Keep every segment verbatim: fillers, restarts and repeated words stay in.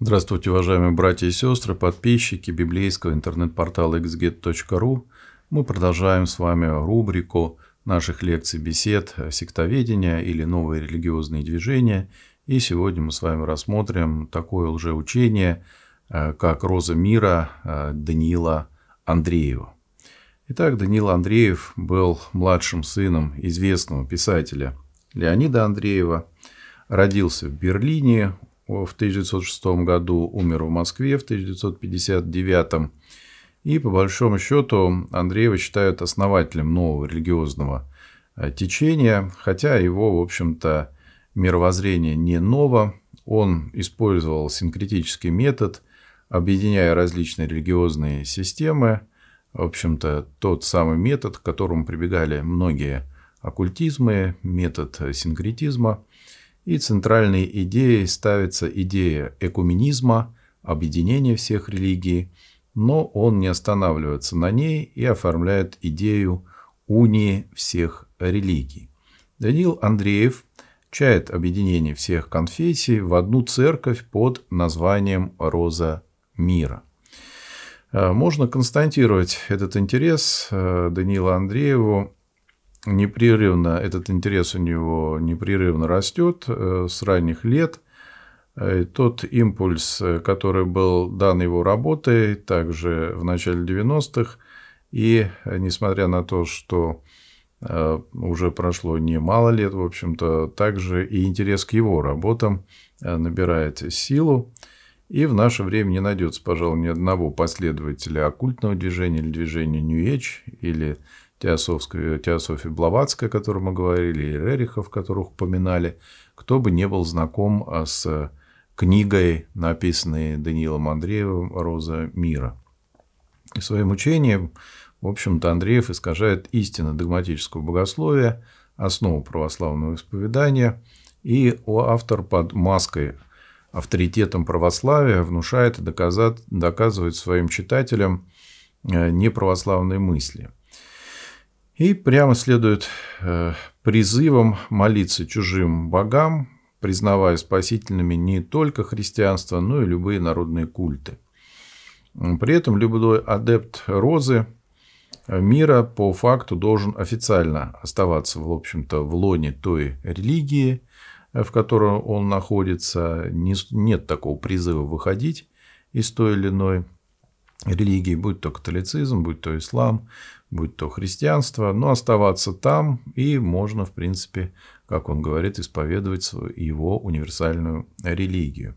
Здравствуйте, уважаемые братья и сестры, подписчики библейского интернет-портала икс гет точка ру. Мы продолжаем с вами рубрику наших лекций, бесед, сектоведения или новые религиозные движения. И сегодня мы с вами рассмотрим такое лжеучение, как «Роза мира» Даниила Андреева. Итак, Даниил Андреев был младшим сыном известного писателя Леонида Андреева. Родился в Берлине в тысяча девятьсот шестом году, умер в Москве в тысяча девятьсот пятьдесят девятом. И, по большому счету, Андреева считают основателем нового религиозного течения, хотя его, в общем-то, мировоззрение не ново. Он использовал синкретический метод, объединяя различные религиозные системы. В общем-то, тот самый метод, к которому прибегали многие оккультизмы, метод синкретизма. И центральной идеей ставится идея экуменизма, объединения всех религий, но он не останавливается на ней и оформляет идею унии всех религий. Даниил Андреев чает объединение всех конфессий в одну церковь под названием «Роза мира». Можно констатировать этот интерес Даниила Андрееву. Непрерывно этот интерес у него непрерывно растет с ранних лет. Тот импульс, который был дан его работой, также в начале девяностых. И несмотря на то, что уже прошло немало лет, в общем-то, также и интерес к его работам набирает силу. И в наше время не найдется, пожалуй, ни одного последователя оккультного движения или движения Нью-Эйдж, или теософии Блаватской, о которой мы говорили, и Рерихов, которых упоминали, кто бы не был знаком с книгой, написанной Даниилом Андреевым «Роза мира». И своим учением, в общем-то, Андреев искажает истинно догматического богословия, основу православного исповедания, и автор под маской авторитетом православия внушает и доказывает своим читателям неправославные мысли. И прямо следует призывам молиться чужим богам, признавая спасительными не только христианство, но и любые народные культы. При этом любой адепт «Розы мира» по факту должен официально оставаться, в общем-то, в лоне той религии, в которой он находится. Нет такого призыва выходить из той или иной религии, будь то католицизм, будь то ислам, будь то христианство, но оставаться там, и можно, в принципе, как он говорит, исповедовать его универсальную религию.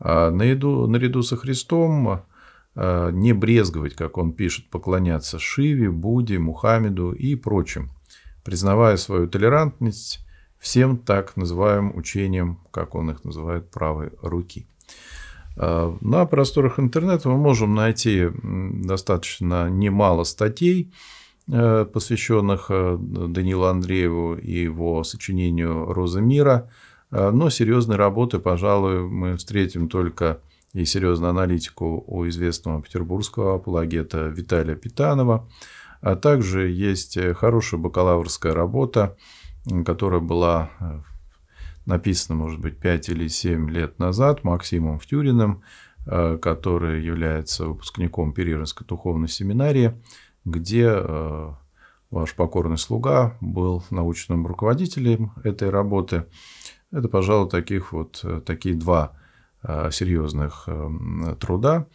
А наряду, наряду со Христом не брезговать, как он пишет, поклоняться Шиве, Будде, Мухаммеду и прочим, признавая свою толерантность всем так называемым учениям, как он их называет, правой руки. На просторах интернета мы можем найти достаточно немало статей, посвященных Даниилу Андрееву и его сочинению «Роза мира», но серьезной работы, пожалуй, мы встретим только и серьезную аналитику у известного петербургского апологета Виталия Питанова, а также есть хорошая бакалаврская работа, которая была написана, может быть, пять или семь лет назад Максимом Втюриным, который является выпускником Перервинской духовной семинарии, где ваш покорный слуга был научным руководителем этой работы. Это, пожалуй, таких вот, такие два серьезных труда.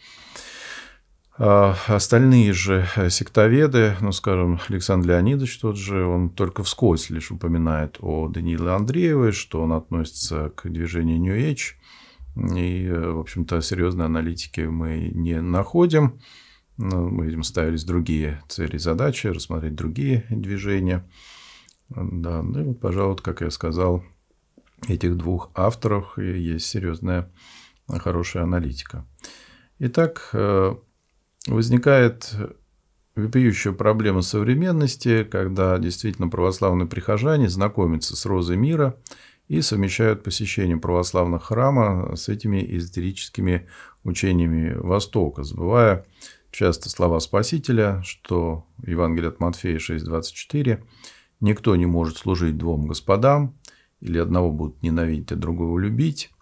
Остальные же сектоведы, ну, скажем, Александр Леонидович тот же, он только вскользь лишь упоминает о Данииле Андрееве, что он относится к движению New Age, и, в общем-то, серьезной аналитики мы не находим. Мы, видимо, ставились другие цели и задачи, рассмотреть другие движения. Да, ну и вот, пожалуй, как я сказал, этих двух авторов есть серьезная хорошая аналитика. Итак, возникает вопиющая проблема современности, когда действительно православные прихожане знакомятся с «Розой мира» и совмещают посещение православного храма с этими эзотерическими учениями Востока, забывая часто слова Спасителя, что Евангелие от Матфея шесть двадцать четыре «Никто не может служить двум господам, или одного будут ненавидеть, а другого любить».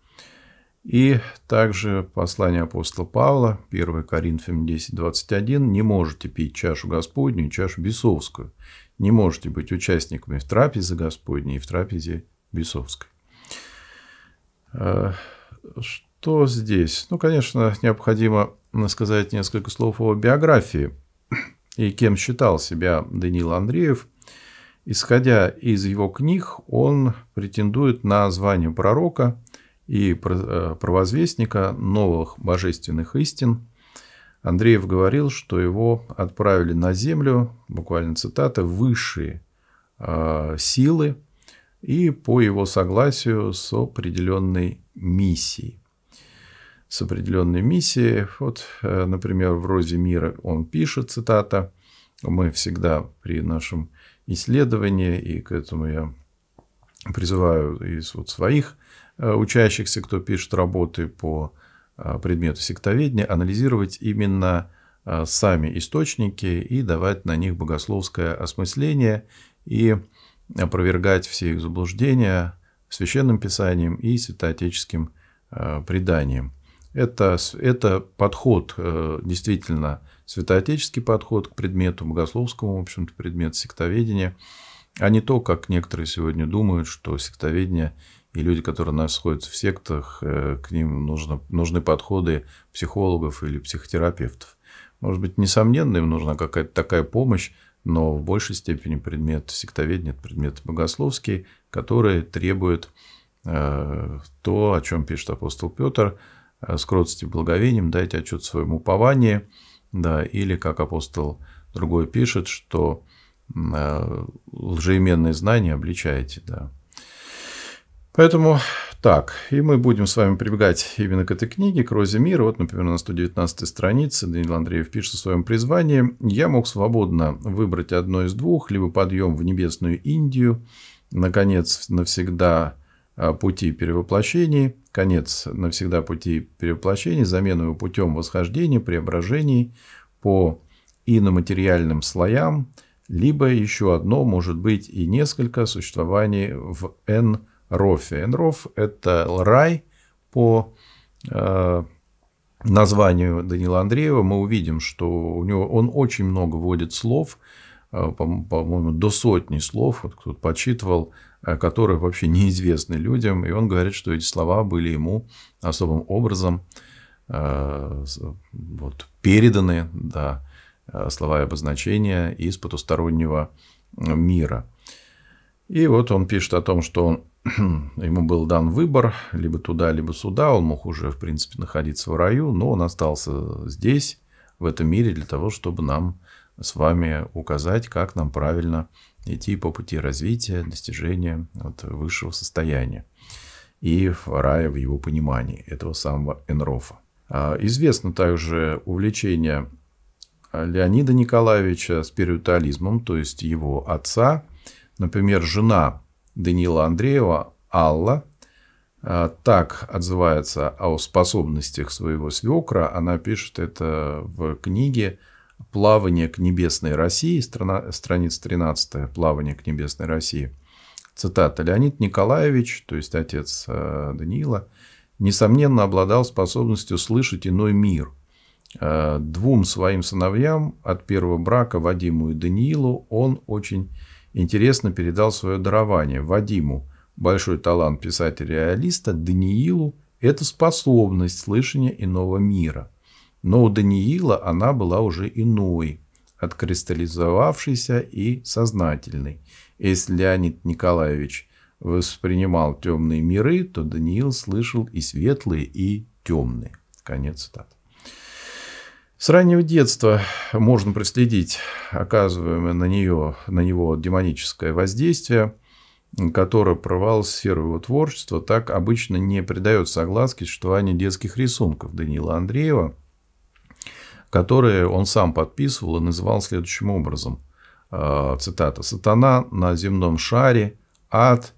И также послание апостола Павла, первое Коринфянам десять, двадцать один. «Не можете пить чашу Господню и чашу бесовскую. Не можете быть участниками в трапезе Господней и в трапезе бесовской». Что здесь? Ну, конечно, необходимо сказать несколько слов о биографии и кем считал себя Даниил Андреев. Исходя из его книг, он претендует на звание пророка и провозвестника новых божественных истин. Андреев говорил, что его отправили на землю, буквально цитата, «высшие силы» и по его согласию с определенной миссией. С определенной миссией. Вот, например, в «Розе мира» он пишет, цитата, мы всегда при нашем исследовании, и к этому я призываю из вот своих учащихся, кто пишет работы по предмету сектоведения, анализировать именно сами источники и давать на них богословское осмысление и опровергать все их заблуждения Священным Писанием и святоотеческим преданием. Это, это подход, действительно, святоотеческий подход к предмету богословскому, в общем-то, предмет сектоведения, а не то, как некоторые сегодня думают, что сектоведение и люди, которые находятся в сектах, к ним нужно, нужны подходы психологов или психотерапевтов. Может быть, несомненно, им нужна какая-то такая помощь, но в большей степени предмет сектоведения – это предмет богословский, который требует то, о чем пишет апостол Петр, с кротостью и благовением дайте отчет своему упованию, да, или, как апостол другой пишет, что лжеименные знания обличаете. Да. Поэтому так, и мы будем с вами прибегать именно к этой книге, к «Розе мира». Вот, например, на сто девятнадцатой странице Даниил Андреев пишет о своем призвании. «Я мог свободно выбрать одно из двух, либо подъем в небесную Индию, наконец, навсегда пути перевоплощений, конец навсегда пути перевоплощений, замену его путем восхождения, преображений по иноматериальным слоям, либо еще одно, может быть, и несколько существований в Н. Рофе». Энроф – это рай по э, названию Даниила Андреева. Мы увидим, что у него, он очень много вводит слов, э, по-моему, до сотни слов, вот кто-то подсчитывал, э, которые вообще неизвестны людям. И он говорит, что эти слова были ему особым образом э, вот, переданы, да, слова и обозначения из потустороннего мира. И вот он пишет о том, что он ему был дан выбор, либо туда, либо сюда, он мог уже, в принципе, находиться в раю, но он остался здесь, в этом мире, для того, чтобы нам с вами указать, как нам правильно идти по пути развития, достижения вот, высшего состояния и рая в его понимании, этого самого Энрофа. Известно также увлечение Леонида Николаевича спиритуализмом, то есть его отца. Например, жена Даниила Андреева, Алла, так отзывается о способностях своего свекра. Она пишет это в книге «Плавание к небесной России», страница тринадцатая, «Плавание к небесной России». Цитата. «Леонид Николаевич, то есть отец Даниила, несомненно обладал способностью слышать иной мир. Двум своим сыновьям от первого брака, Вадиму и Даниилу, он очень интересно передал свое дарование. Вадиму – большой талант писателя-реалиста, Даниилу – это способность слышания иного мира. Но у Даниила она была уже иной, откристаллизовавшейся и сознательной. Если Леонид Николаевич воспринимал темные миры, то Даниил слышал и светлые, и темные». Конец цитаты. С раннего детства можно проследить оказываемое на, нее, на него демоническое воздействие, которое прорвалось в сферу его творчества. Так обычно не придается огласке существованию детских рисунков Даниила Андреева, которые он сам подписывал и называл следующим образом. Цитата. «Сатана на земном шаре, ад,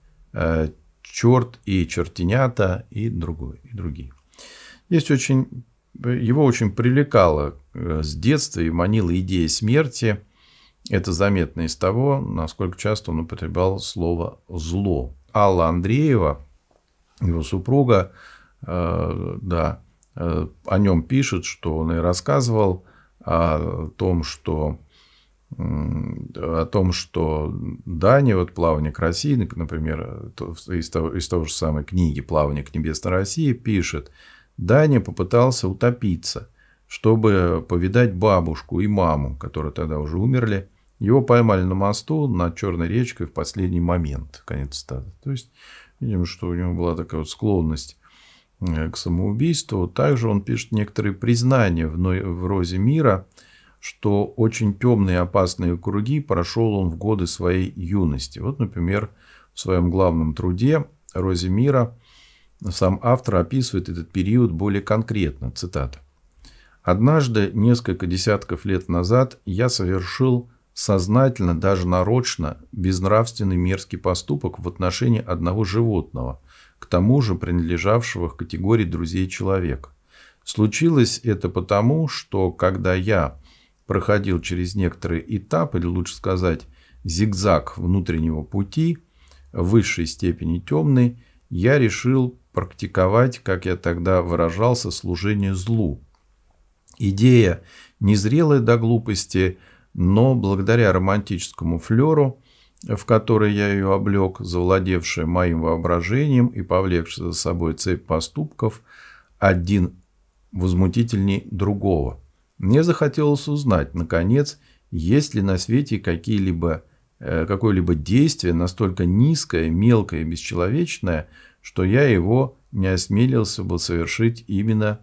черт и чертенята» и, другое, и другие. Есть очень... Его очень привлекала с детства и манила идея смерти. Это заметно из того, насколько часто он употреблял слово «зло». Алла Андреева, его супруга, да, о нем пишет, что он и рассказывал о том, что о том, что Дания, вот «Плавание к России», например, из того, из того же самой книги «Плавание к небесной России» пишет: Дания попытался утопиться, чтобы повидать бабушку и маму, которые тогда уже умерли. Его поймали на мосту над Черной речкой в последний момент. Конец цитаты. То есть, видим, что у него была такая вот склонность к самоубийству. Также он пишет некоторые признания в «Розе мира», что очень темные и опасные круги прошел он в годы своей юности. Вот, например, в своем главном труде «Розе мира» сам автор описывает этот период более конкретно. Цитата. «Однажды, несколько десятков лет назад, я совершил сознательно, даже нарочно, безнравственный мерзкий поступок в отношении одного животного, к тому же принадлежавшего к категории друзей человека. Случилось это потому, что когда я проходил через некоторые этапы, или лучше сказать, зигзаг внутреннего пути, в высшей степени темный, я решил практиковать, как я тогда выражался, служение злу. Идея незрелая до глупости, но благодаря романтическому флеру, в который я ее облег, завладевшая моим воображением и повлекшая за собой цепь поступков, один возмутительней другого. Мне захотелось узнать, наконец, есть ли на свете какие-либо, какое-либо действие настолько низкое, мелкое и бесчеловечное, что я его не осмелился бы совершить именно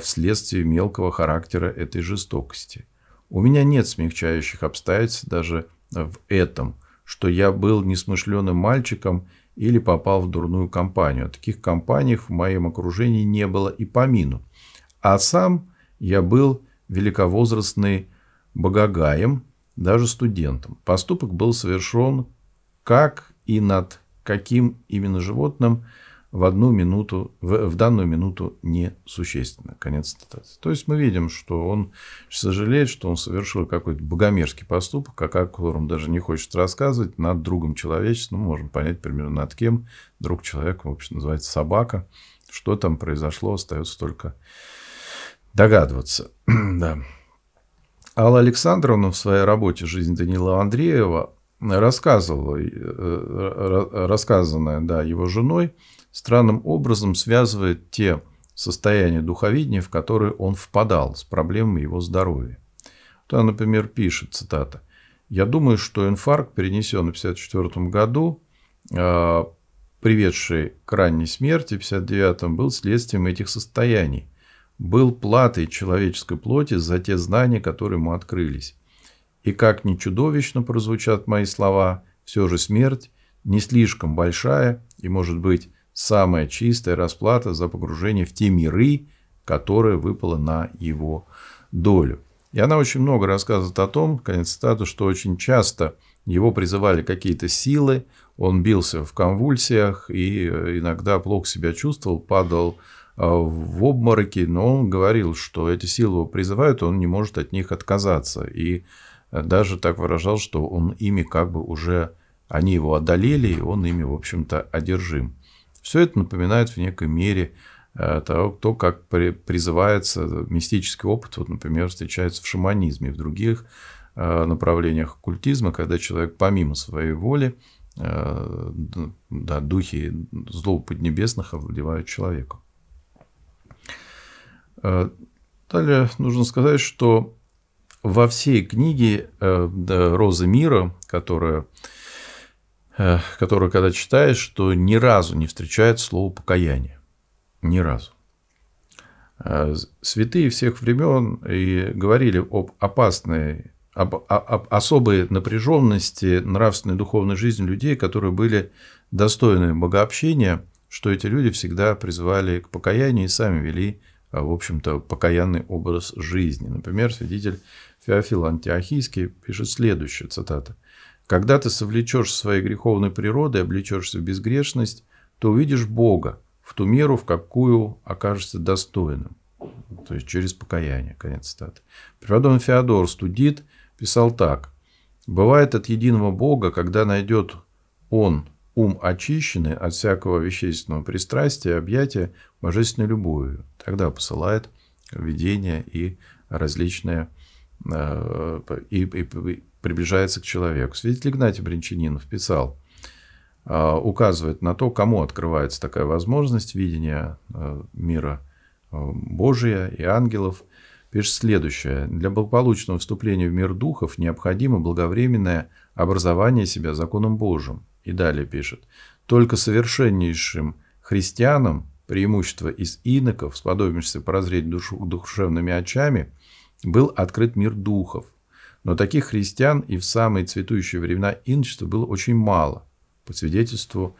вследствие мелкого характера этой жестокости. У меня нет смягчающих обстоятельств даже в этом, что я был несмышленым мальчиком или попал в дурную компанию. Таких компаний в моем окружении не было и помину. А сам я был великовозрастный богогаем, даже студентом. Поступок был совершен как и над каким именно животным в, одну минуту, в, в данную минуту несущественно». Конец цитаты. То есть, мы видим, что он сожалеет, что он совершил какой-то богомерзкий поступок, о котором даже не хочет рассказывать, над другом человечеством. Ну, можно понять примерно над кем. Друг человека, в общем, называется собака. Что там произошло, остается только догадываться. Да. Алла Александровна в своей работе «Жизнь Даниила Андреева» рассказывала, рассказанная да, его женой, странным образом связывает те состояния духовидения, в которые он впадал, с проблемами его здоровья. Вот она, например, пишет, цитата: «Я думаю, что инфаркт, перенесенный в тысяча девятьсот пятьдесят четвёртом году, приведший к ранней смерти в тысяча девятьсот пятьдесят девятом, был следствием этих состояний. Был платой человеческой плоти за те знания, которые ему открылись. И как ни чудовищно прозвучат мои слова, все же смерть не слишком большая и, может быть, самая чистая расплата за погружение в те миры, которые выпало на его долю». И она очень много рассказывает о том, конец цитаты, что очень часто его призывали какие-то силы, он бился в конвульсиях и иногда плохо себя чувствовал, падал в обмороке, но он говорил, что эти силы его призывают, он не может от них отказаться. И даже так выражал, что он ими как бы уже, они его одолели, и он ими, в общем-то, одержим. Все это напоминает в некой мере того, кто как призывается, мистический опыт, вот, например, встречается в шаманизме и в других направлениях оккультизма, когда человек помимо своей воли, да, духи злоб поднебесных овладевают человеком. Далее нужно сказать, что во всей книге «Розы мира», которая, которую когда читаешь, что ни разу не встречает слово «покаяние». Ни разу. Святые всех времен и говорили об опасной, об, об особой напряженности нравственной и духовной жизни людей, которые были достойны богообщения, что эти люди всегда призывали к покаянию и сами вели, в общем-то, покаянный образ жизни. Например, святитель Феофил Антиохийский пишет следующее, цитата: «Когда ты совлечешь своей греховной природой, облечешься в безгрешность, то увидишь Бога в ту меру, в какую окажешься достойным». То есть, через покаяние. Конец цитаты. Преподобный Феодор Студит писал так: «Бывает от единого Бога, когда найдет он ум очищены от всякого вещественного пристрастия, объятия божественной любовью. Тогда посылает видения и различные, и, и, и приближается к человеку. Святитель Игнатий Брянчанинов писал, указывает на то, кому открывается такая возможность видения мира Божия и ангелов. Пишет следующее. Для благополучного вступления в мир духов необходимо благовременное образование себя законом Божьим. И далее пишет. Только совершеннейшим христианам, преимущество из иноков, сподобившихся прозреть душу, душевными очами, был открыт мир духов. Но таких христиан и в самые цветущие времена иночества было очень мало. По свидетельству,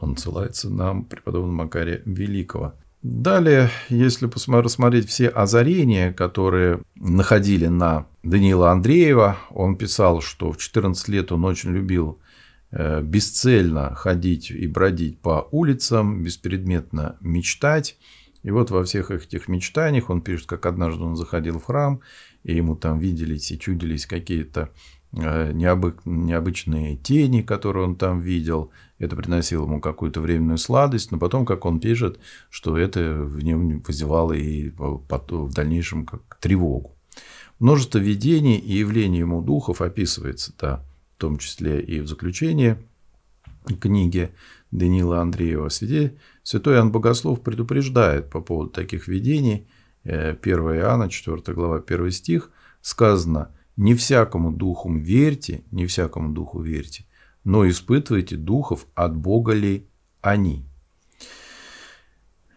он ссылается на преподобного Макария Великого. Далее, если посмотреть все озарения, которые находили на Даниила Андреева, он писал, что в четырнадцать лет он очень любил бесцельно ходить и бродить по улицам, беспредметно мечтать. И вот во всех этих мечтаниях он пишет, как однажды он заходил в храм, и ему там виделись и чудились какие-то необычные тени, которые он там видел. Это приносило ему какую-то временную сладость, но потом, как он пишет, что это в нем вызывало и в дальнейшем как тревогу. Множество видений и явлений ему духов описывается, да, в том числе и в заключении книги Даниила Андреева. Святой Иоанн Богослов предупреждает по поводу таких видений. первое Иоанна, четвёртая глава, первый стих. Сказано: «Не всякому духу верьте, не всякому духу верьте, но испытывайте духов, от Бога ли они».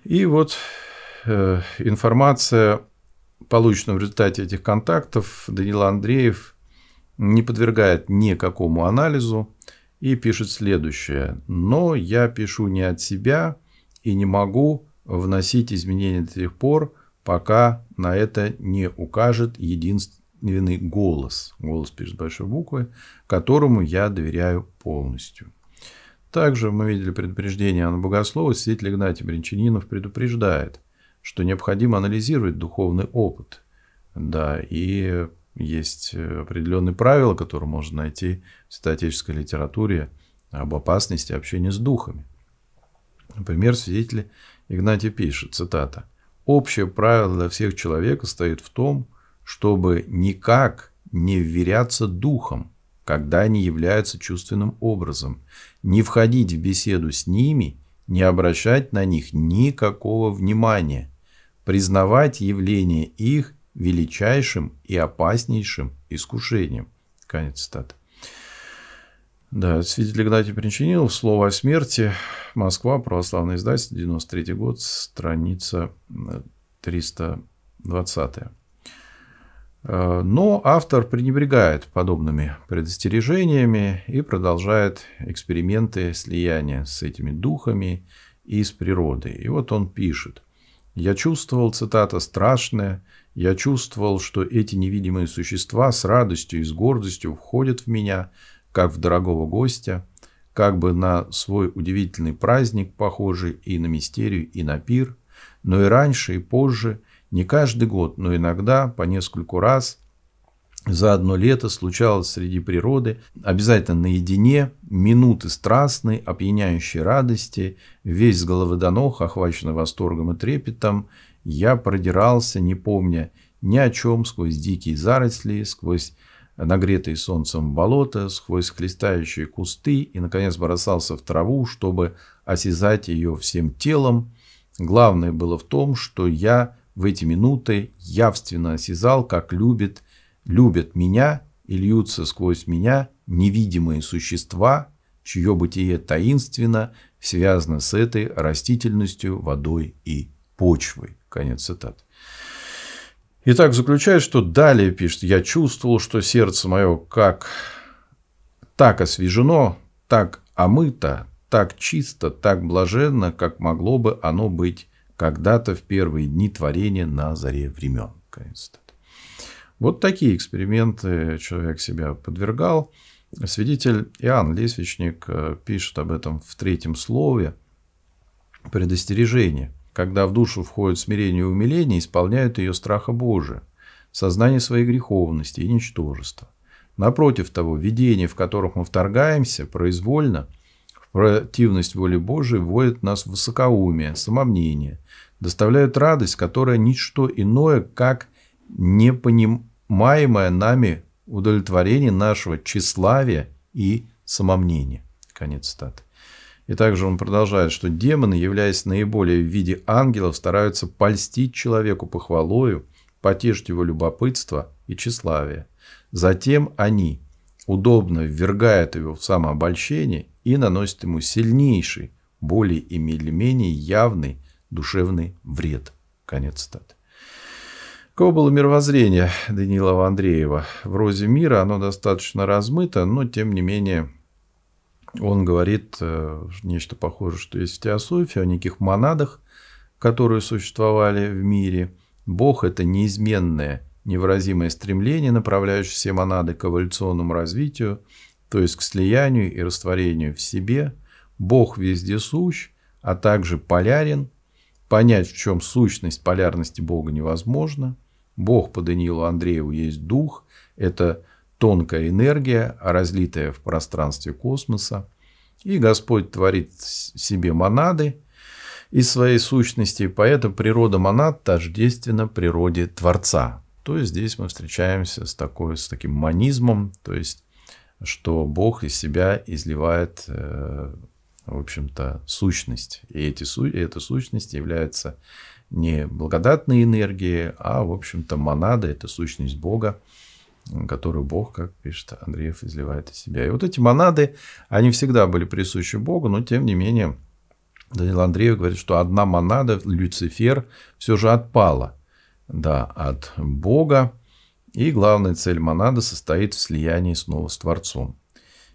И вот э, информация, полученная в результате этих контактов, Даниил Андреев не подвергает никакому анализу и пишет следующее. «Но я пишу не от себя и не могу вносить изменения до тех пор, пока на это не укажет единственный голос, голос пишет большой буквы, которому я доверяю полностью». Также мы видели предупреждение Иоанна Богослова. Святитель Игнатий Брянчанинов предупреждает, что необходимо анализировать духовный опыт. Да, и есть определенные правила, которые можно найти в святоотеческой литературе об опасности общения с духами. Например, святитель Игнатий пишет, цитата: «Общее правило для всех человека состоит в том, чтобы никак не вверяться духам, когда они являются чувственным образом, не входить в беседу с ними, не обращать на них никакого внимания, признавать явление их величайшим и опаснейшим искушением». Конец цитаты. Да, святитель Игнатий Брянчанинов, «Слово о смерти», Москва, православное издательство, девяносто третий год, страница триста двадцать. Но автор пренебрегает подобными предостережениями и продолжает эксперименты слияния с этими духами и с природой. И вот он пишет. «Я чувствовал, цитата, страшное, я чувствовал, что эти невидимые существа с радостью и с гордостью входят в меня, как в дорогого гостя, как бы на свой удивительный праздник, похожий и на мистерию, и на пир, но и раньше, и позже, не каждый год, но иногда по нескольку раз за одно лето случалось среди природы, обязательно наедине, минуты страстной, опьяняющей радости, весь с головы до ног, охваченный восторгом и трепетом, я продирался, не помня ни о чем, сквозь дикие заросли, сквозь нагретые солнцем болота, сквозь хлестающие кусты и, наконец, бросался в траву, чтобы осязать ее всем телом. Главное было в том, что я... в эти минуты явственно осязал, как любят, любят меня и льются сквозь меня невидимые существа, чье бытие таинственно связано с этой растительностью, водой и почвой». Конец цитат. Итак, заключает, что далее пишет: «Я чувствовал, что сердце мое как так освежено, так омыто, так чисто, так блаженно, как могло бы оно быть когда-то в первые дни творения на заре времен». Вот такие эксперименты человек себя подвергал. Свидетель Иоанн Лесвичник пишет об этом в третьем слове предостережения. «Когда в душу входит смирение и умиление, исполняют ее страха Божия, сознание своей греховности и ничтожества. Напротив того, видения, в которых мы вторгаемся, произвольно, в Противность воли Божией вводит нас в высокоумие, самомнение, доставляет радость, которая ничто иное, как непонимаемое нами удовлетворение нашего тщеславия и самомнения. Конец цитаты. И также он продолжает, что демоны, являясь наиболее в виде ангелов, стараются польстить человеку похвалою, потешить его любопытство и тщеславие. Затем они удобно ввергают его в самообольщение и наносят ему сильнейший, более или менее явный душевный вред. Конец цитаты. Каково было мировоззрение Даниила Андреева? В «Розе мира» оно достаточно размыто, но тем не менее он говорит нечто похожее, что есть в теософии, о неких монадах, которые существовали в мире. Бог – это неизменное, невыразимое стремление, направляющее все монады к эволюционному развитию, то есть к слиянию и растворению в себе. Бог вездесущ, а также полярен. Понять, в чем сущность полярности Бога, невозможно. Бог по Даниилу Андрееву есть дух, это тонкая энергия, разлитая в пространстве космоса. И Господь творит себе монады из своей сущности, поэтому природа монад тождественна природе Творца. То есть здесь мы встречаемся с, такой, с таким монизмом, то есть что Бог из себя изливает, в общем-то, сущность. И, эти, и эта сущность является не благодатной энергией, а, в общем-то, монада – это сущность Бога, которую Бог, как пишет Андреев, изливает из себя. И вот эти монады, они всегда были присущи Богу, но, тем не менее, Даниил Андреев говорит, что одна монада, Люцифер, все же отпала, да, от Бога. И главная цель монады состоит в слиянии снова с Творцом.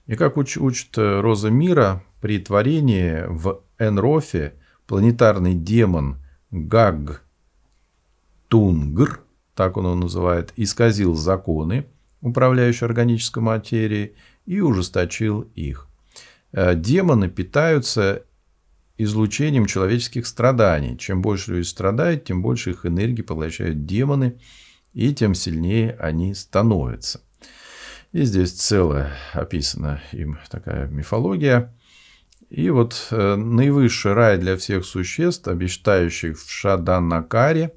И как уч, учит «Роза мира», при творении в Энрофе планетарный демон Гагтунгр, так он его называет, исказил законы, управляющие органической материей, и ужесточил их. Демоны питаются излучением человеческих страданий. Чем больше люди страдают, тем больше их энергии поглощают демоны, и тем сильнее они становятся. И здесь целая описана им такая мифология. И вот наивысший рай для всех существ, обитающих в Шаданакаре,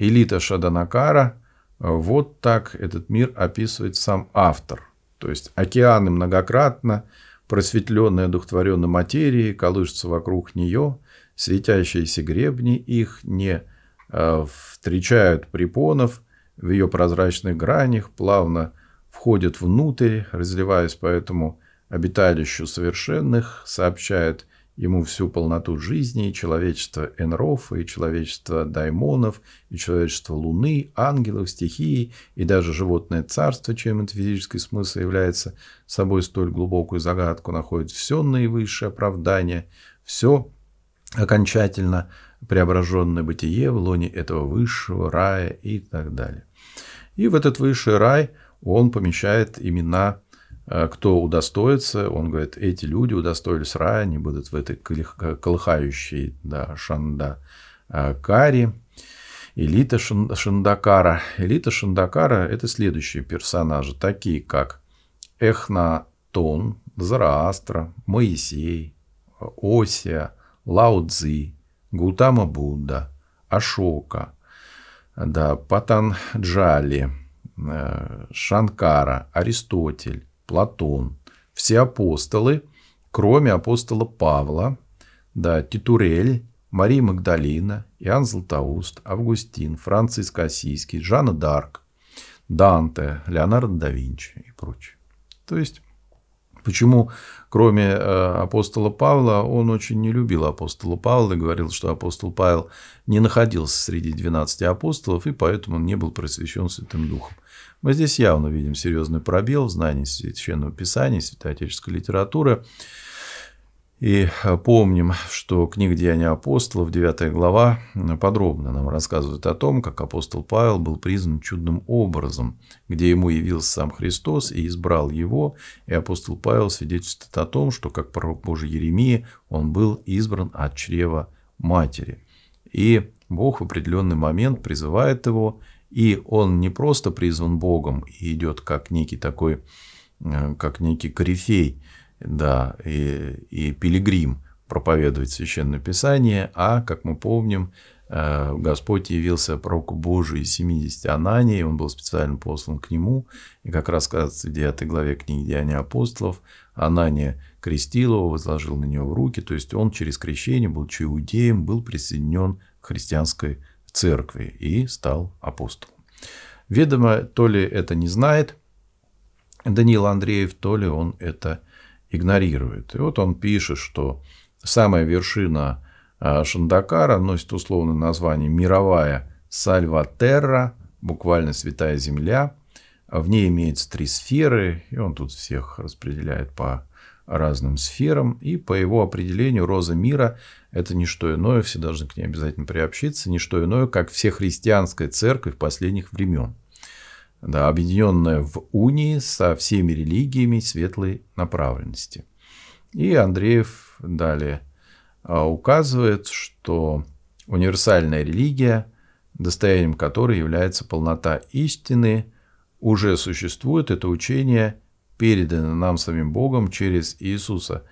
элита Шаданакара, вот так этот мир описывает сам автор. То есть океаны многократно, просветленная одухотворенной материи, колышется вокруг нее, светящиеся гребни их не встречают препонов, в ее прозрачных гранях плавно входят внутрь, разливаясь по этому обиталищу совершенных, сообщает ему всю полноту жизни, и человечество Энрофа, и человечество даймонов, и человечество Луны, ангелов, стихии, и даже животное царство, чем это физический смысл является собой столь глубокую загадку, находит все наивысшее оправдание, все окончательно преображенное бытие в лоне этого высшего рая и так далее. И в этот высший рай он помещает имена. Кто удостоится, он говорит, эти люди удостоились рая, они будут в этой колыхающей, да, Шандакаре, элита Шандакара. Элита Шандакара – это следующие персонажи, такие как Эхнатон, Заратустра, Моисей, Осия, Лаодзи, Гутама Будда, Ашока, да, Патанджали, Шанкара, Аристотель, Платон, все апостолы, кроме апостола Павла, да, Титурель, Мария Магдалина, Иоанн Златоуст, Августин, Франциск Ассизский, Жанна Д'Арк, Данте, Леонардо да Винчи и прочее. То есть, почему кроме апостола Павла, он очень не любил апостола Павла и говорил, что апостол Павел не находился среди двенадцати апостолов, и поэтому он не был просвещен Святым Духом. Мы здесь явно видим серьезный пробел в знании Священного Писания, святоотеческой литературы. И помним, что книга «Деяния апостолов», девятая глава, подробно нам рассказывает о том, как апостол Павел был призван чудным образом, где ему явился сам Христос и избрал его. И апостол Павел свидетельствует о том, что, как пророк Божий Иеремия, он был избран от чрева матери. И Бог в определенный момент призывает его, и он не просто призван Богом и идет как некий такой, как некий корифей да, и, и пилигрим проповедует Священное Писание, а, как мы помним, Господь явился пророку Божию семидесяти Анании, он был специально послан к нему, и как рассказывается в девятой главе книги «Деяния апостолов», Анания крестил его, возложил на него руки, то есть он через крещение, будучи иудеем, был присоединен к христианской церкви и стал апостолом. Ведомо, то ли это не знает Даниил Андреев, то ли он это игнорирует. И вот он пишет, что самая вершина Шандакара носит условное название «Мировая Сальватерра», буквально «Святая земля». В ней имеется три сферы, и он тут всех распределяет по разным сферам. И по его определению «Роза мира» – это не что иное, все должны к ней обязательно приобщиться, не что иное, как всехристианская церковь последних времен, да, объединенная в унии со всеми религиями светлой направленности. И Андреев далее указывает, что универсальная религия, достоянием которой является полнота истины, уже существует. Это учение передано нам самим Богом через Иисуса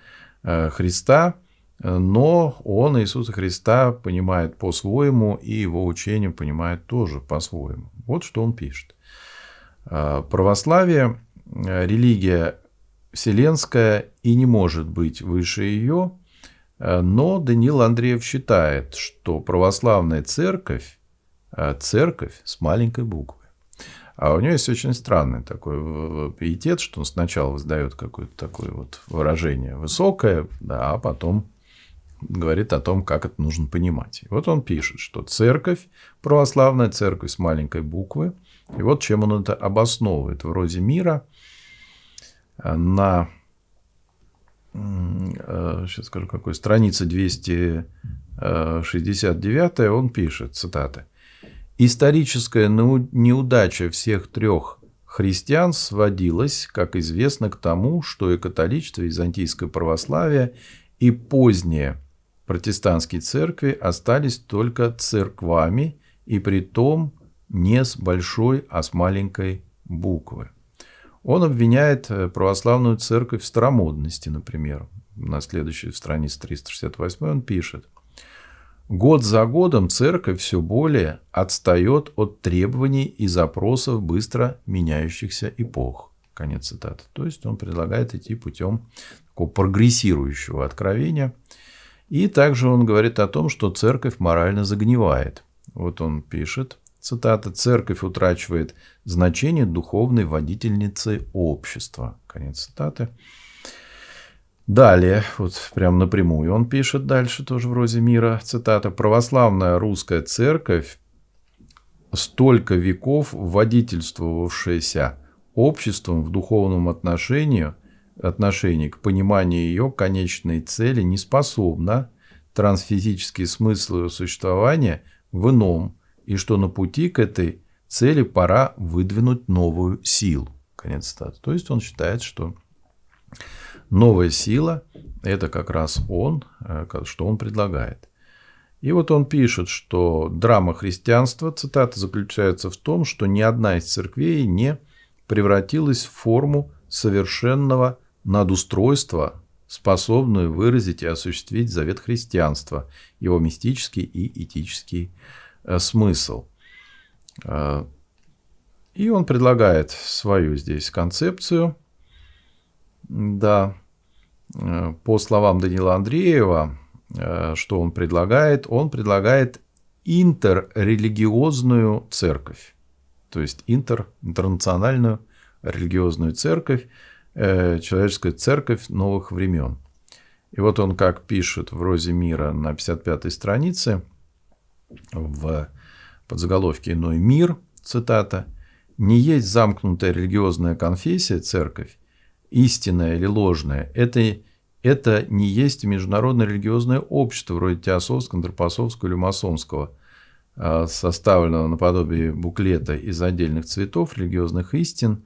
Христа, но он Иисуса Христа понимает по-своему, и его учение понимает тоже по-своему. Вот что он пишет. Православие – религия вселенская и не может быть выше ее, но Даниил Андреев считает, что православная церковь – церковь с маленькой буквы. А у него есть очень странный такой пиетет, что он сначала воздает какое-то такое вот выражение высокое, да, а потом говорит о том, как это нужно понимать. И вот он пишет, что церковь, православная церковь с маленькой буквы, и вот чем он это обосновывает. Вроде мира на... Сейчас скажу, какой. Страница двести шестьдесят девять, он пишет, цитата. «Историческая неудача всех трех христиан сводилась, как известно, к тому, что и католичество, и византийское православие, и поздние протестантские церкви остались только церквами, и притом не с большой, а с маленькой буквы». Он обвиняет православную церковь в старомодности, например. На следующей странице триста шестьдесят восемь он пишет. «Год за годом церковь все более отстает от требований и запросов быстро меняющихся эпох». Конец цитаты. То есть он предлагает идти путем такого прогрессирующего откровения. И также он говорит о том, что церковь морально загнивает. Вот он пишет. Цитата. «Церковь утрачивает значение духовной водительницы общества». Конец цитаты. Далее, вот прям напрямую он пишет дальше, тоже в «Розе мира», цитата. «Православная русская церковь, столько веков водительствовавшаяся обществом в духовном отношении, отношении к пониманию ее конечной цели, не способна трансфизические смыслы ее существования в ином, и что на пути к этой цели пора выдвинуть новую силу». Конец цитаты. То есть он считает, что новая сила – это как раз он, что он предлагает. И вот он пишет, что драма христианства, цитата, заключается в том, что ни одна из церквей не превратилась в форму совершенного надустройства, способную выразить и осуществить завет христианства, его мистический и этический смысл. И он предлагает свою здесь концепцию. Да, по словам Даниила Андреева, что он предлагает? Он предлагает интеррелигиозную церковь, то есть интер, интернациональную религиозную церковь, человеческая церковь новых времен. И вот он как пишет в «Розе мира» на пятьдесят пятой странице, в подзаголовке «Иной мир», цитата, «не есть замкнутая религиозная конфессия, церковь, истинная или ложная, это, это не есть международное религиозное общество, вроде теософского, антропософского или масонского, составленного наподобие буклета из отдельных цветов религиозных истин,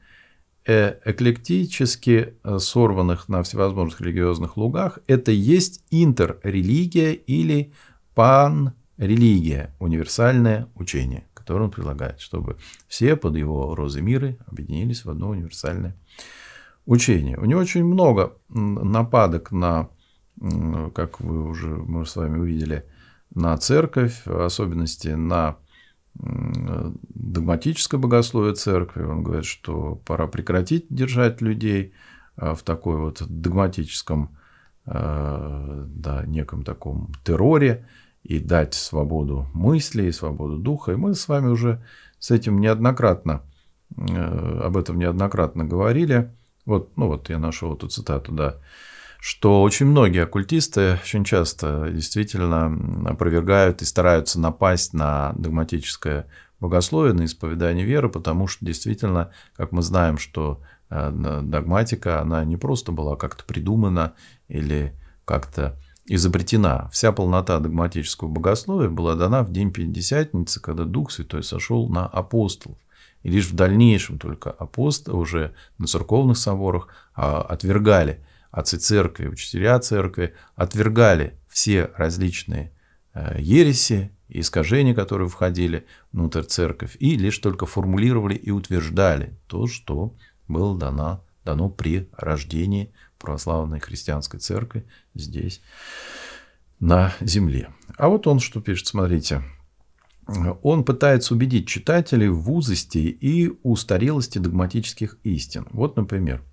эклектически сорванных на всевозможных религиозных лугах, это есть интеррелигия или пан религия, универсальное учение», которое он предлагает, чтобы все под его «Розы мира» объединились в одно универсальное учение. У него очень много нападок на, как вы уже, мы с вами увидели, на церковь, в особенности на догматическое богословие церкви. Он говорит, что пора прекратить держать людей в такой вот догматическом, да, неком таком терроре и дать свободу мысли и свободу духа. И мы с вами уже с этим неоднократно, об этом неоднократно говорили. Вот, ну вот я нашел эту цитату, да, что очень многие оккультисты очень часто действительно опровергают и стараются напасть на догматическое богословие, на исповедание веры, потому что действительно, как мы знаем, что догматика, она не просто была как-то придумана или как-то изобретена. Вся полнота догматического богословия была дана в день Пятидесятницы, когда Дух Святой сошел на апостолов. И лишь в дальнейшем только апостолы уже на церковных соборах отвергали, отцы церкви, учителя церкви отвергали все различные ереси и искажения, которые входили внутрь церковь, и лишь только формулировали и утверждали то, что было дано, дано при рождении православной христианской церкви здесь, на земле. А вот он что пишет, смотрите. Он пытается убедить читателей в узости и устарелости догматических истин. Вот, например,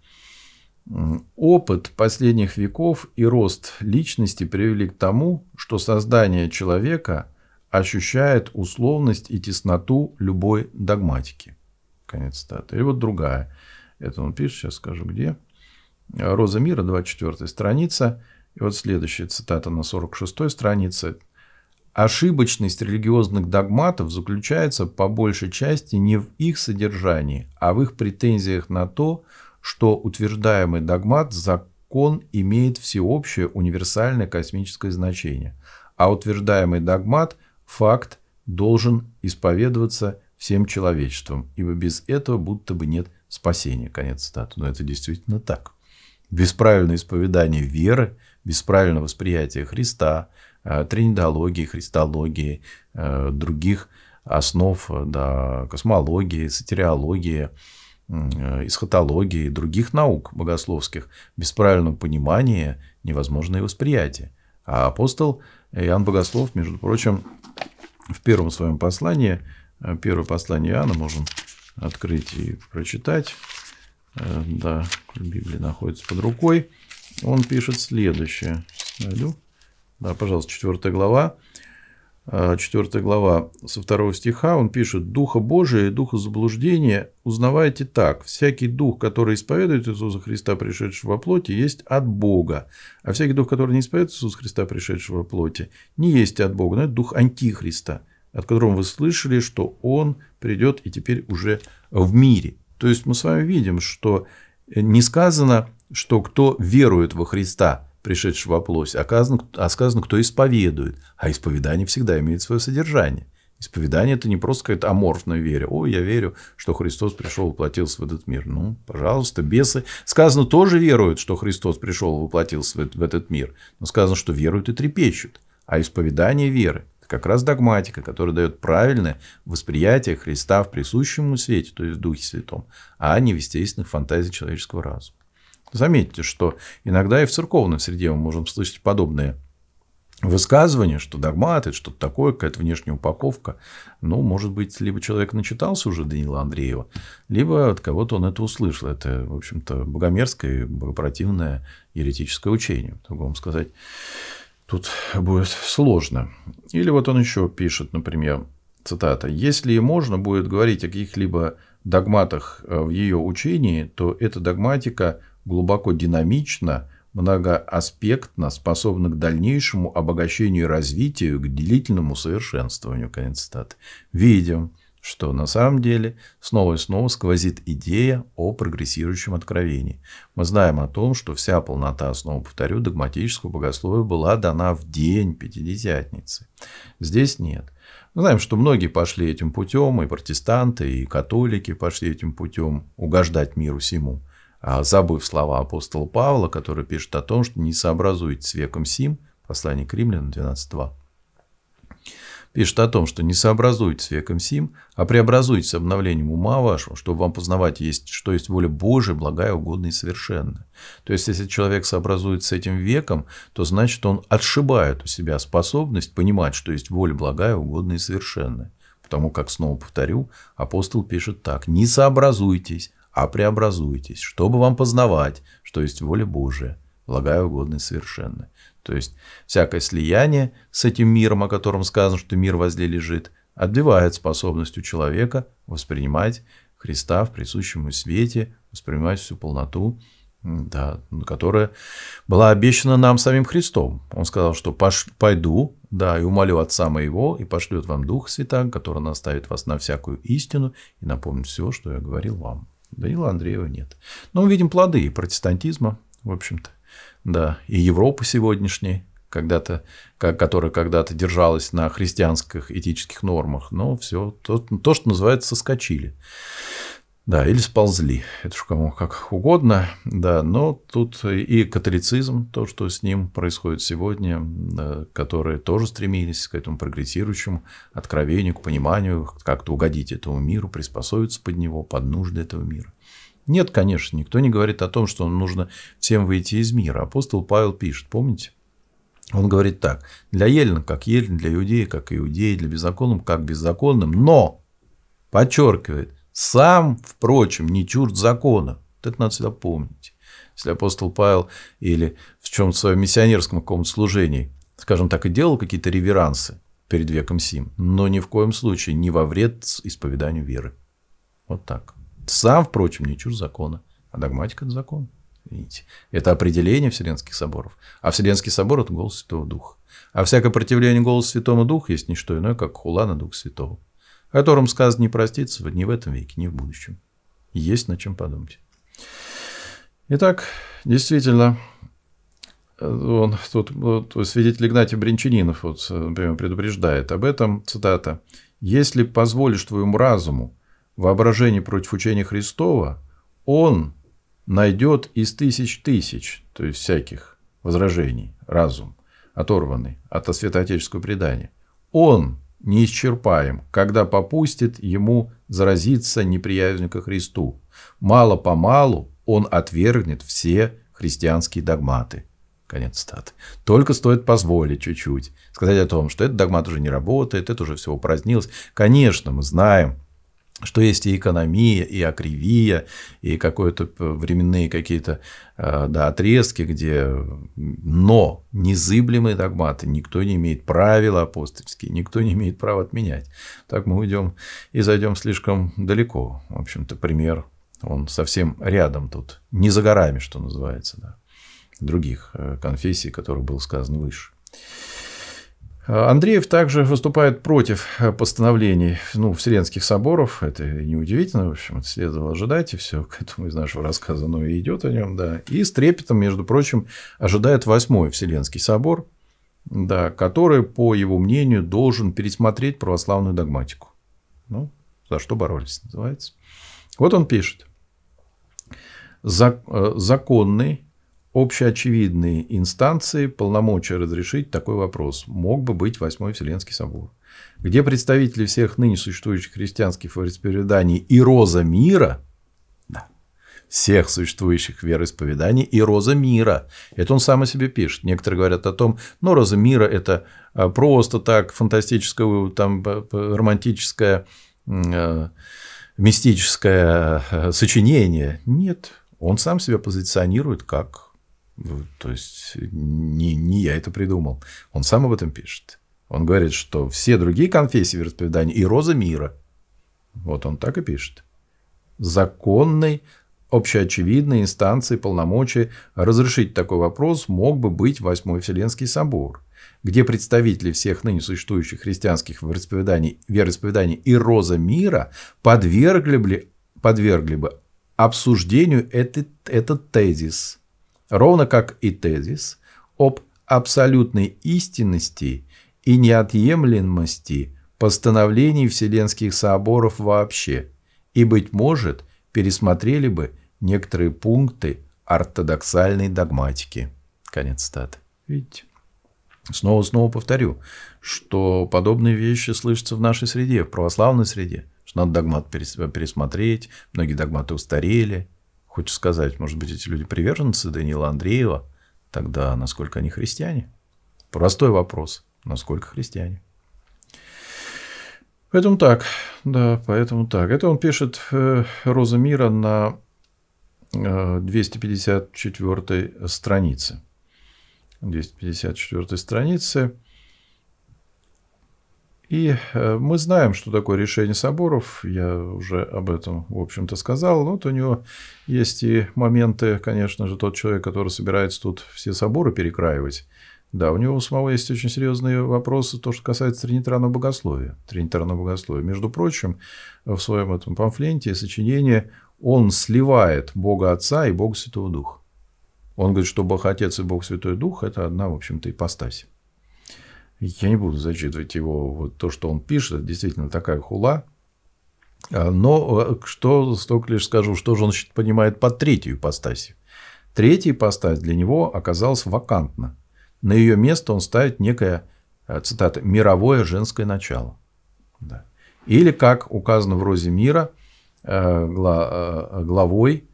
опыт последних веков и рост личности привели к тому, что создание человека ощущает условность и тесноту любой догматики. Конец цитаты. Или вот другая. Это он пишет, сейчас скажу где. «Роза мира», двадцать четвёртая страница. И вот следующая цитата на сорок шестой странице. «Ошибочность религиозных догматов заключается по большей части не в их содержании, а в их претензиях на то, что утверждаемый догмат, закон имеет всеобщее универсальное космическое значение, а утверждаемый догмат, факт, должен исповедоваться всем человечеством, ибо без этого будто бы нет спасения». Конец цитаты. Но это действительно так. Без правильного исповедания веры, без правильного восприятия Христа, тринидологии, христологии, других основ, да, космологии, сатериологии, эсхатологии, других наук богословских, без правильного понимания невозможно и восприятие. А апостол Иоанн Богослов, между прочим, в первом своем послании, первое послание Иоанна можем открыть и прочитать, да, Библия находится под рукой, он пишет следующее. Найду. Да, пожалуйста, четвёртая глава. четвёртая глава со второго стиха он пишет: «Духа Божия и духа заблуждения узнавайте так. Всякий дух, который исповедует Иисуса Христа, пришедшего во плоти, есть от Бога. А всякий дух, который не исповедует Иисуса Христа, пришедшего во плоти, не есть от Бога, но это дух Антихриста, от которого вы слышали, что он придет и теперь уже в мире». То есть мы с вами видим, что не сказано, что кто верует во Христа, пришедшего во плоть, а сказано, кто исповедует. А исповедание всегда имеет свое содержание. Исповедание – это не просто какая-то аморфная вера. О, я верю, что Христос пришел и воплотился в этот мир. Ну, пожалуйста, бесы. Сказано, тоже веруют, что Христос пришел и воплотился в этот мир. Но сказано, что веруют и трепещут. А исповедание веры – это как раз догматика, которая дает правильное восприятие Христа в присущем ему свете, то есть в Духе Святом, а не в естественных фантазиях человеческого разума. Заметьте, что иногда и в церковной среде мы можем слышать подобные высказывания, что догматы, что-то такое, какая-то внешняя упаковка. Ну, может быть, либо человек начитался уже Даниила Андреева, либо от кого-то он это услышал. Это, в общем-то, богомерзкое, богопротивное еретическое учение. По-другому сказать тут будет сложно. Или вот он еще пишет, например, цитата: «Если можно будет говорить о каких-либо догматах в ее учении, то эта догматика глубоко динамично, многоаспектно способна к дальнейшему обогащению и развитию, к длительному совершенствованию». Конец цитаты. Видим, что на самом деле снова и снова сквозит идея о прогрессирующем откровении. Мы знаем о том, что вся полнота, снова повторю, догматического богословия была дана в день Пятидесятницы. Здесь нет. Мы знаем, что многие пошли этим путем, и протестанты, и католики пошли этим путем угождать миру сему, забыв слова апостола Павла, который пишет о том, что не сообразуйтесь с веком сим, послание к римлянам двенадцать два. пишет о том, что не сообразуйтесь веком сим, а преобразуйтесь обновлением ума вашего, чтобы вам познавать, есть, что есть воля Божия, благая, угодная и совершенная. То есть, если человек сообразуется с этим веком, то значит, он отшибает у себя способность понимать, что есть воля благая, угодная и совершенная. Потому как, снова повторю, апостол пишет так: «Не сообразуйтесь, а преобразуйтесь, чтобы вам познавать, что есть воля Божия, благая, угодная и совершенная». То есть, всякое слияние с этим миром, о котором сказано, что мир возле лежит, отбивает способность у человека воспринимать Христа в присущем ему свете, воспринимать всю полноту, да, которая была обещана нам самим Христом. Он сказал, что пойду, да, и умолю Отца Моего, и пошлет вам Дух Святаго, который наставит вас на всякую истину и напомнит все, что я говорил вам. Даниила Андреева нет. Но мы видим плоды и протестантизма, в общем-то. Да, и Европа сегодняшней, когда-то, которая когда-то держалась на христианских этических нормах, но все то, то, что называется, соскочили. Да, или сползли. Это уж кому как угодно. Да, но тут и католицизм, то, что с ним происходит сегодня, да, которые тоже стремились к этому прогрессирующему откровению, к пониманию, как-то угодить этому миру, приспособиться под него, под нужды этого мира. Нет, конечно, никто не говорит о том, что нужно всем выйти из мира. Апостол Павел пишет, помните? Он говорит так: для еллина, как еллин, для иудея, как иудеи, для беззаконным, как беззаконным, но, подчеркивает, сам, впрочем, не чужд закона. Вот это надо всегда помнить. Если апостол Павел или в чем-то своем миссионерском каком-то служении, скажем так, и делал какие-то реверансы перед веком сим, но ни в коем случае не во вред исповеданию веры. Вот так. Сам, впрочем, не чужд закона. А догматика – это закон. Видите? Это определение Вселенских соборов. А Вселенский собор – это голос Святого Духа. А всякое противление голосу Святому Духу есть не что иное, как хула на Дух Святого, которым сказано не проститься ни в этом веке, ни в будущем. Есть над чем подумать. Итак, действительно, он, тут, вот, свидетель Игнатий Брянчанинов вот, например, предупреждает об этом, цитата: «Если позволишь твоему разуму воображение против учения Христова, он найдет из тысяч тысяч, то есть всяких возражений, разум, оторванный от святоотеческого предания, он неисчерпаем, когда попустит ему заразиться неприязнью ко Христу. Мало-помалу он отвергнет все христианские догматы». Конец цитаты. Только стоит позволить чуть-чуть сказать о том, что этот догмат уже не работает, это уже все упразднилось. Конечно, мы знаем, что есть и экономия, и акривия, и какие-то временные какие-то да, отрезки, где... Но незыблемые догматы никто не имеет, правила апостольские никто не имеет права отменять. Так мы уйдем и зайдем слишком далеко. В общем-то, пример, он совсем рядом тут, не за горами, что называется, да, других конфессий, которые было сказано выше. Андреев также выступает против постановлений ну, Вселенских соборов. Это неудивительно, в общем, это следовало ожидать, и все к этому из нашего рассказа оно и идет о нем. Да. И с трепетом, между прочим, ожидает восьмой Вселенский собор, да, который, по его мнению, должен пересмотреть православную догматику. Ну, за что боролись, называется. Вот он пишет: законный. Общеочевидные инстанции полномочия разрешить такой вопрос мог бы быть восьмой Вселенский собор, где представители всех ныне существующих христианских вероисповеданий и роза мира, да, всех существующих вероисповеданий и роза мира, это он сам о себе пишет. Некоторые говорят о том, но роза мира – это просто так фантастическое, там, романтическое, мистическое сочинение. Нет, он сам себя позиционирует как… То есть, не, не я это придумал. Он сам об этом пишет. Он говорит, что все другие конфессии вероисповедания и роза мира. Вот он так и пишет. Законной, общеочевидной инстанции полномочия разрешить такой вопрос мог бы быть восьмой Вселенский собор, где представители всех ныне существующих христианских вероисповеданий, вероисповеданий и роза мира подвергли бы, подвергли бы обсуждению этот, этот тезис. Ровно как и тезис об абсолютной истинности и неотъемлемости постановлений Вселенских соборов вообще, и, быть может, пересмотрели бы некоторые пункты ортодоксальной догматики. Конец цитаты. Видите? Снова-снова повторю, что подобные вещи слышатся в нашей среде, в православной среде, что надо догмат пересмотреть, многие догматы устарели. Хочется сказать, может быть, эти люди приверженцы Даниила Андреева, тогда насколько они христиане? Простой вопрос, насколько христиане? Поэтому так, да, поэтому так. Это он пишет э, «Роза мира» на э, двести пятьдесят четвёртой странице. двести пятьдесят четвёртой странице. И э, мы знаем, что такое решение соборов. Я уже об этом, в общем-то, сказал. Вот у него есть и моменты, конечно же, тот человек, который собирается тут все соборы перекраивать. Да, у него у самого есть очень серьезные вопросы, то, что касается тринитарного богословия. Тринитарного богословия. Между прочим, в своем этом памфленте и сочинении он сливает Бога Отца и Бога Святого Духа. Он говорит, что Бог Отец и Бог Святой Дух – это одна, в общем-то, ипостась. Я не буду зачитывать его, вот то, что он пишет, это действительно такая хула. Но что, столько лишь скажу, что же он понимает под третью ипостасью. Третья ипостась для него оказалась вакантна. На ее место он ставит некое, цитата, «мировое женское начало». Да. Или, как указано в «Розе мира», главой,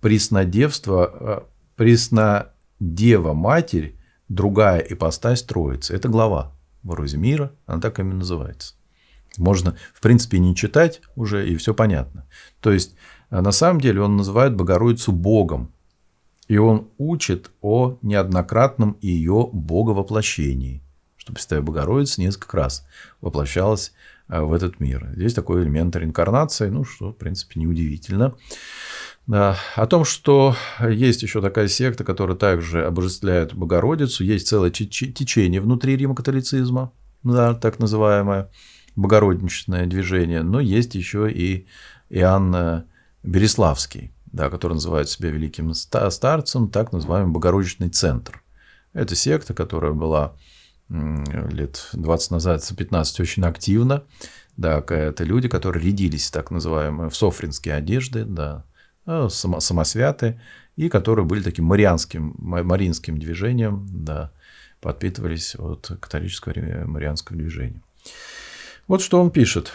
преснодевство, преснодева-матерь, другая ипостась Троицы. Это глава в «Розе мира», она так именно называется. Можно, в принципе, не читать уже, и все понятно. То есть, на самом деле, он называет Богородицу Богом. И он учит о неоднократном ее боговоплощении, что, представляю, Богородица несколько раз воплощалась в этот мир. Здесь такой элемент реинкарнации, ну, что, в принципе, неудивительно. Да. О том, что есть еще такая секта, которая также обожествляет Богородицу, есть целое течение внутри римо-католицизма, да, так называемое богородничное движение, но есть еще и Иоанн Береславский. Да, который называет себя великим старцем, так называемый Богородичный центр. Это секта, которая была лет двадцать назад, пятнадцать, очень активна. Да, это люди, которые рядились, так называемые, в софринские одежды, да, самосвяты, и которые были таким марианским, мариинским движением, да, подпитывались от католического марианского движения. Вот что он пишет.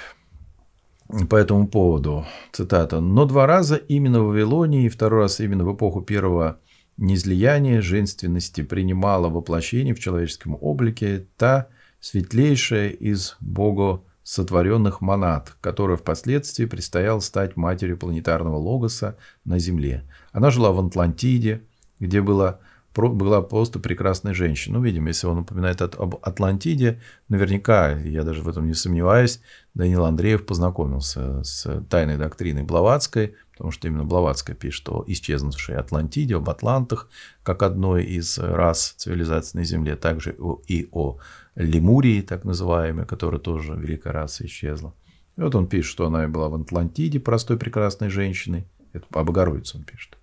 По этому поводу, цитата, «но два раза именно в Вавилонии и второй раз именно в эпоху первого низлияния женственности принимала воплощение в человеческом облике та светлейшая из богосотворенных монад, которая впоследствии предстояла стать матерью планетарного логоса на Земле. Она жила в Атлантиде, где была, была просто прекрасной женщиной». Ну, видимо, если он упоминает об Атлантиде, наверняка, я даже в этом не сомневаюсь, Даниил Андреев познакомился с тайной доктриной Блаватской, потому что именно Блаватская пишет о исчезнувшей Атлантиде, об атлантах, как одной из рас цивилизации на Земле, также и о Лемурии, так называемой, которая тоже великая раса исчезла. И вот он пишет, что она была в Атлантиде простой прекрасной женщиной, это по Богородице он пишет,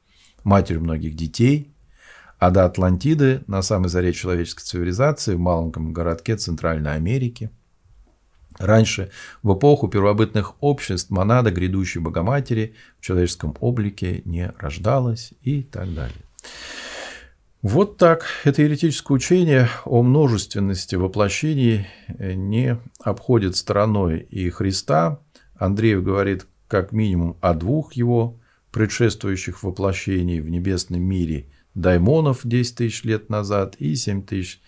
матерью многих детей, а до Атлантиды на самой заре человеческой цивилизации в маленьком городке Центральной Америки. Раньше, в эпоху первобытных обществ, монада грядущей Богоматери в человеческом облике не рождалась и так далее. Вот так это еретическое учение о множественности воплощений не обходит стороной и Христа. Андреев говорит как минимум о двух его предшествующих воплощений в небесном мире даймонов десять тысяч лет назад и семь тысяч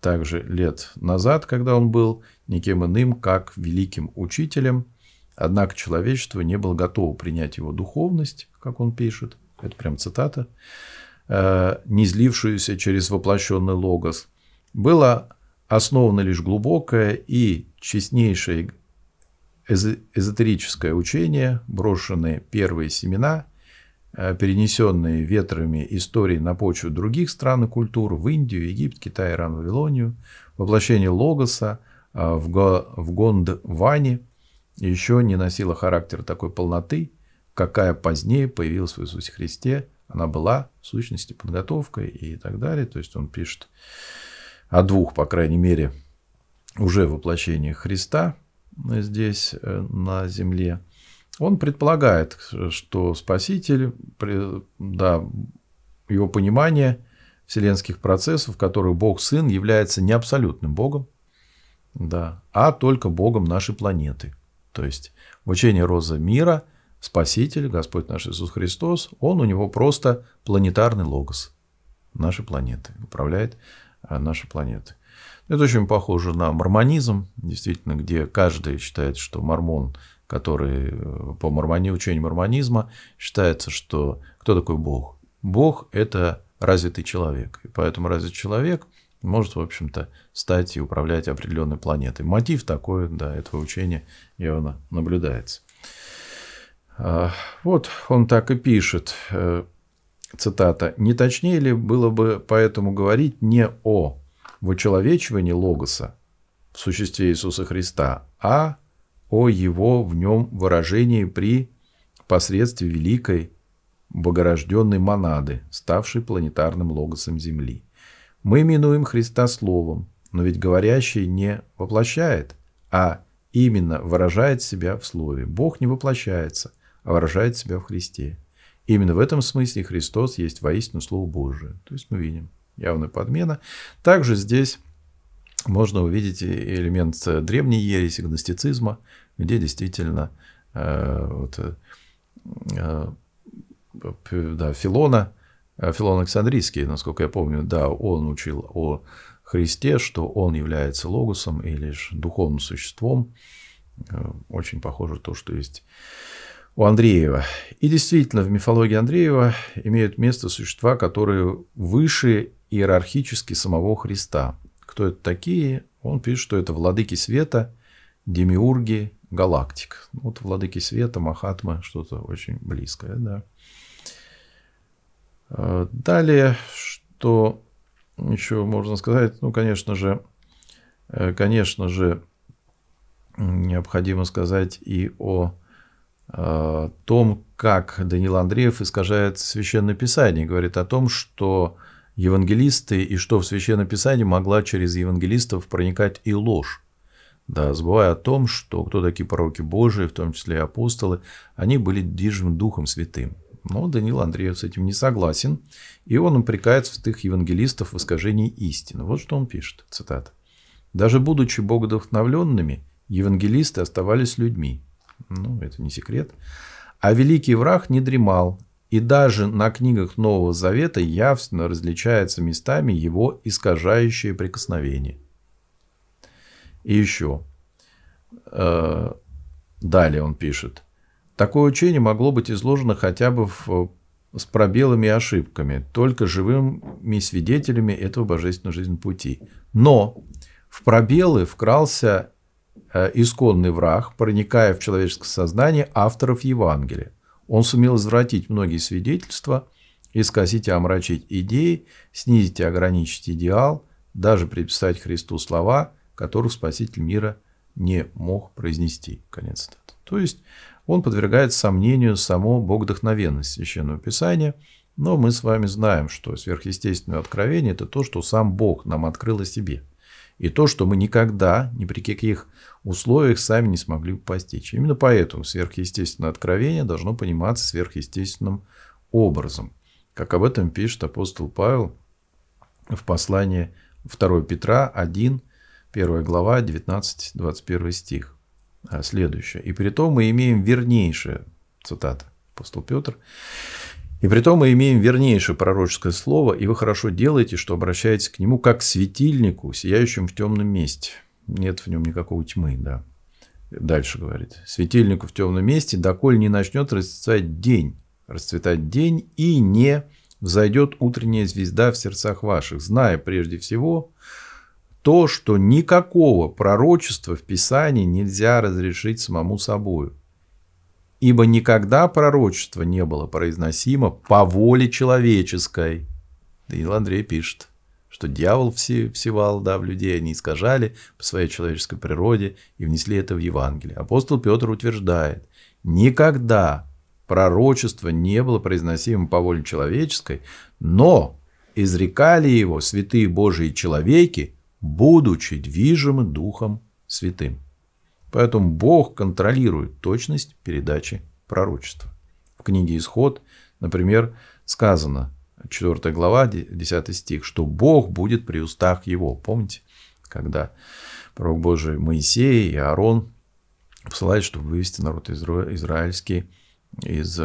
также лет назад, когда он был никем иным, как великим учителем. Однако человечество не было готово принять его духовность, как он пишет, это прям цитата, низлившуюся через воплощенный логос. Было основано лишь глубокое и честнейшее эзотерическое учение, брошенные первые семена, перенесенные ветрами истории на почву других стран и культур в Индию, Египет, Китай, Иран, Вавилонию, воплощение логоса в Гондване еще не носило характер такой полноты, какая позднее появилась в Иисусе Христе. Она была в сущности подготовкой и так далее. То есть он пишет о двух, по крайней мере, уже воплощениях Христа здесь на земле. Он предполагает, что Спаситель, да, его понимание вселенских процессов, в которых Бог-Сын является не абсолютным Богом, да, а только Богом нашей планеты. То есть учение Роза мира, Спаситель, Господь наш Иисус Христос, Он у Него просто планетарный логос нашей планеты, управляет нашей планетой. Это очень похоже на мормонизм, действительно, где каждый считает, что мормон, который по мормонии, учению мормонизма, считается, что кто такой Бог? Бог – это развитый человек, и поэтому развитый человек может, в общем-то, стать и управлять определенной планетой. Мотив такой, да, этого учения явно наблюдается. Вот он так и пишет, цитата: «Не точнее ли было бы поэтому говорить не о вычеловечивании логоса в существе Иисуса Христа, а о его в нем выражении при посредстве великой богорожденной монады, ставшей планетарным логосом Земли? Мы именуем Христа словом, но ведь говорящий не воплощает, а именно выражает себя в слове. Бог не воплощается, а выражает себя в Христе. Именно в этом смысле Христос есть воистину Слово Божие». То есть мы видим явная подмена. Также здесь можно увидеть элемент древней ереси гностицизма, где действительно э, вот, э, да, Филона, Филон Александрийский, насколько я помню, да, он учил о Христе, что он является логосом и лишь духовным существом. Очень похоже на то, что есть у Андреева. И действительно, в мифологии Андреева имеют место существа, которые выше иерархически самого Христа. Кто это такие? Он пишет, что это владыки света, демиурги, галактик. Вот владыки света, Махатма, что-то очень близкое. Да. Далее, что еще можно сказать? Ну, конечно же, конечно же, необходимо сказать и о том, как Даниил Андреев искажает Священное Писание, говорит о том, что евангелисты и что в Священном Писании могла через евангелистов проникать и ложь, да, забывая о том, что кто такие пророки Божии, в том числе и апостолы, они были движимы Духом Святым. Но Даниил Андреев с этим не согласен, и он упрекает святых евангелистов в искажении истины. Вот что он пишет, цитата: «Даже будучи богодухновленными, евангелисты оставались людьми». Ну, это не секрет. «А великий враг не дремал, и даже на книгах Нового Завета явственно различаются местами его искажающие прикосновения». И еще. Далее он пишет: «Такое учение могло быть изложено хотя бы в, с пробелами и ошибками, только живыми свидетелями этого божественного жизненного пути. Но в пробелы вкрался исконный враг, проникая в человеческое сознание авторов Евангелия. Он сумел извратить многие свидетельства, исказить и омрачить идеи, снизить и ограничить идеал, даже приписать Христу слова, которых Спаситель мира не мог произнести». Конец цитаты. То есть он подвергает сомнению само богодухновенность Священного Писания, но мы с вами знаем, что сверхъестественное откровение – это то, что сам Бог нам открыл о себе. И то, что мы никогда, ни при каких условиях сами не смогли бы постичь. Именно поэтому сверхъестественное откровение должно пониматься сверхъестественным образом. Как об этом пишет апостол Павел в послании второе Петра один, первая глава, девятнадцать-двадцать один стих. Следующее. «И притом мы имеем вернейшее», цитата, апостол Петр, «И притом мы имеем вернейшее пророческое слово, и вы хорошо делаете, что обращаетесь к нему как к светильнику, сияющему в темном месте». Нет в нем никакого тьмы, да. Дальше говорит: «Светильнику в темном месте, доколь не начнет расцветать день, расцветать день, и не взойдет утренняя звезда в сердцах ваших, зная прежде всего то, что никакого пророчества в Писании нельзя разрешить самому собою. Ибо никогда пророчество не было произносимо по воле человеческой». Даниил Андреев пишет, что дьявол всевал, да, в людей, они искажали по своей человеческой природе и внесли это в Евангелие. Апостол Петр утверждает: никогда пророчество не было произносимо по воле человеческой, но изрекали его святые Божьи человеки, будучи движимы Духом Святым. Поэтому Бог контролирует точность передачи пророчества. В книге «Исход», например, сказано четвёртая глава, десятый стих, что Бог будет при устах его. Помните, когда пророк Божий Моисей и Аарон посылают, чтобы вывести народ изра... израильский из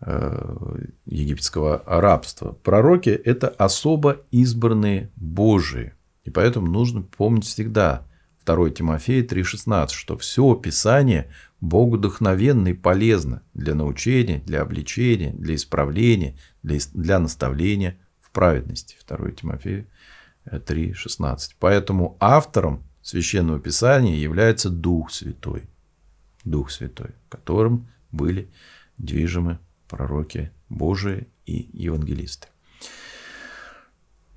э, египетского рабства. Пророки – это особо избранные Божии. И поэтому нужно помнить всегда второе Тимофея три шестнадцать, что все Писание Богу вдохновенно и полезно для научения, для обличения, для исправления, для, для наставления в праведности. второе Тимофея три шестнадцать. Поэтому автором Священного Писания является Дух Святой, Дух Святой, которым были движимы пророки Божии и евангелисты.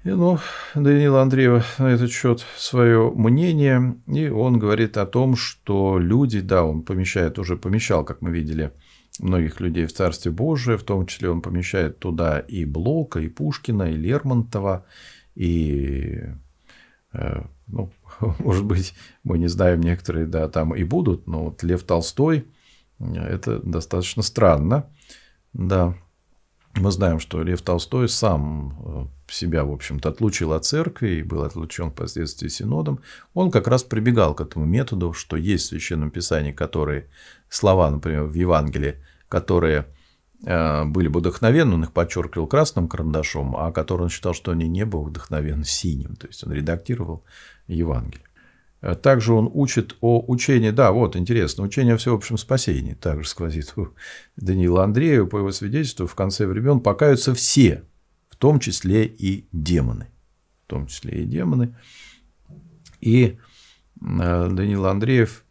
И, ну, Даниила Андреева на этот счет свое мнение, и он говорит о том, что люди, да, он помещает, уже помещал, как мы видели, многих людей в Царстве Божие, в том числе он помещает туда и Блока, и Пушкина, и Лермонтова, и, ну, может быть, мы не знаем, некоторые, да, там и будут, но вот Лев Толстой, это достаточно странно, да. Мы знаем, что Лев Толстой сам себя, в общем-то, отлучил от церкви и был отлучен впоследствии синодом. Он как раз прибегал к этому методу, что есть в Священном Писании, которые слова, например, в Евангелии, которые были бы вдохновенны, он их подчеркивал красным карандашом, а который он считал, что они не были вдохновенны синим. То есть он редактировал Евангелие. Также он учит о учении, да, вот интересно, учение о всеобщем спасении, также сквозит у Даниила Андреева, по его свидетельству, в конце времен покаются все, в том числе и демоны, в том числе и демоны. И Даниил Андреев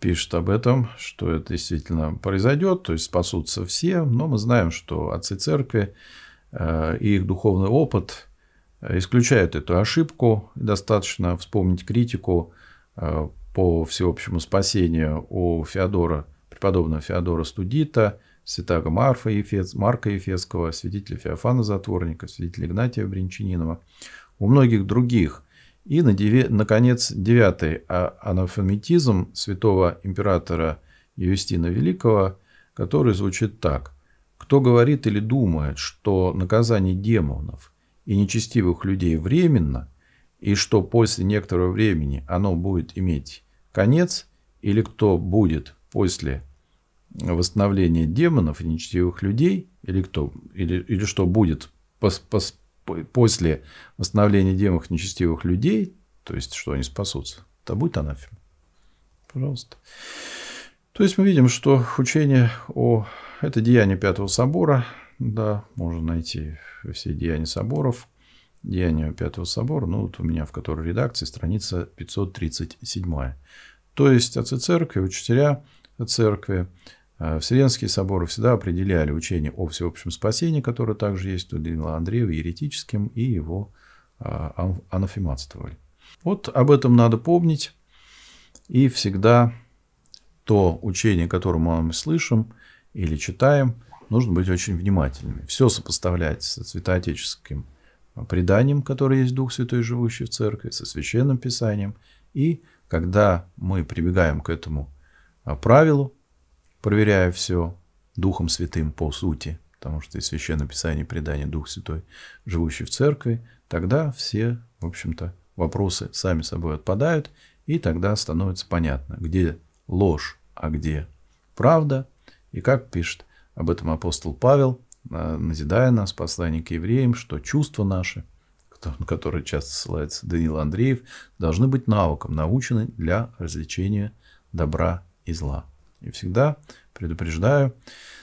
пишет об этом, что это действительно произойдет, то есть спасутся все, но мы знаем, что отцы церкви и их духовный опыт исключают эту ошибку. Достаточно вспомнить критику по всеобщему спасению у Феодора, преподобного Феодора Студита, святаго Марфа Ефес, Марка Ефесского, святителя Феофана Затворника, святителя Игнатия Брянчанинова, у многих других. И, наконец, девятый анафематизм святого императора Юстина Великого, который звучит так. Кто говорит или думает, что наказание демонов и нечестивых людей временно, и что после некоторого времени оно будет иметь конец, или кто будет после восстановления демонов и нечестивых людей, или, кто, или, или что будет пос, пос, после восстановления демонов и нечестивых людей, то есть, что они спасутся, то будет анафема. Пожалуйста. То есть, мы видим, что учение о... Это деяние Пятого Собора. Да, можно найти все деяния соборов, деяния Пятого Собора, ну вот у меня в которой редакции страница пятьсот тридцать семь. То есть отцы церкви, учителя церкви, Вселенские соборы всегда определяли учение о всеобщем спасении, которое также есть у Даниила Андреева, еретическим, и его анафематствовали. Вот об этом надо помнить, и всегда то учение, которое мы слышим или читаем, нужно быть очень внимательными. Все сопоставлять со святоотеческим преданием, которое есть Дух Святой, живущий в церкви, со Священным Писанием. И когда мы прибегаем к этому правилу, проверяя все Духом Святым по сути, потому что и Священное Писание, и предание Дух Святой, живущий в церкви, тогда все, в общем-то, вопросы сами собой отпадают, и тогда становится понятно, где ложь, а где правда, и как пишет об этом апостол Павел, назидая нас, послание к евреям, что чувства наши, на которые часто ссылается Даниил Андреев, должны быть навыком, научены для различения добра и зла. И всегда предупреждаю,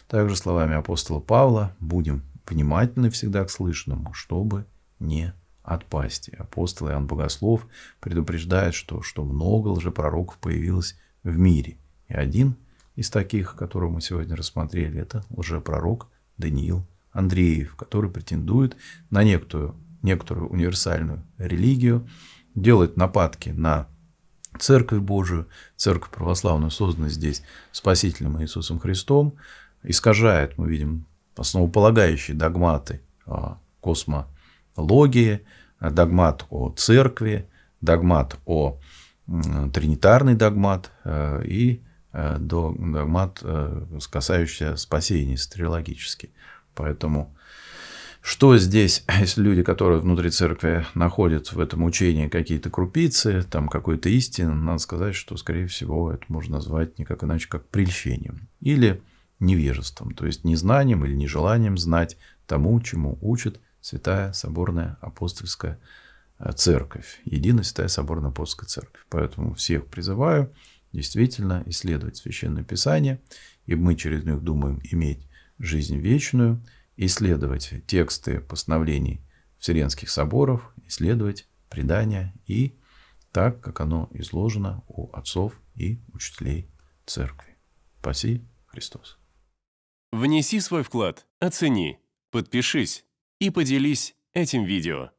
также словами апостола Павла, будем внимательны всегда к слышанному, чтобы не отпасть. И апостол Иоанн Богослов предупреждает, что, что много лжепророков появилось в мире. И один из таких, которого мы сегодня рассмотрели, это лжепророк Даниил Андреев, который претендует на некоторую, некоторую универсальную религию, делает нападки на Церковь Божию, Церковь Православную, созданную здесь Спасителем Иисусом Христом, искажает, мы видим, основополагающие догматы космологии, догмат о Церкви, догмат о тринитарный догмат и догмат, касающийся спасения стереологически. Поэтому Что здесь, если люди, которые внутри церкви находят в этом учении какие-то крупицы, там какой-то истины, надо сказать, что, скорее всего, это можно назвать никак иначе, как прельщением или невежеством, то есть незнанием или нежеланием знать тому, чему учит Святая Соборная Апостольская Церковь, Единая Святая Соборная Апостольская Церковь. Поэтому всех призываю действительно исследовать Священное Писание, и мы через них думаем иметь жизнь вечную, исследовать тексты постановлений Вселенских соборов, исследовать предания и так, как оно изложено у отцов и учителей церкви. Спаси Христос. Внеси свой вклад, оцени, подпишись и поделись этим видео.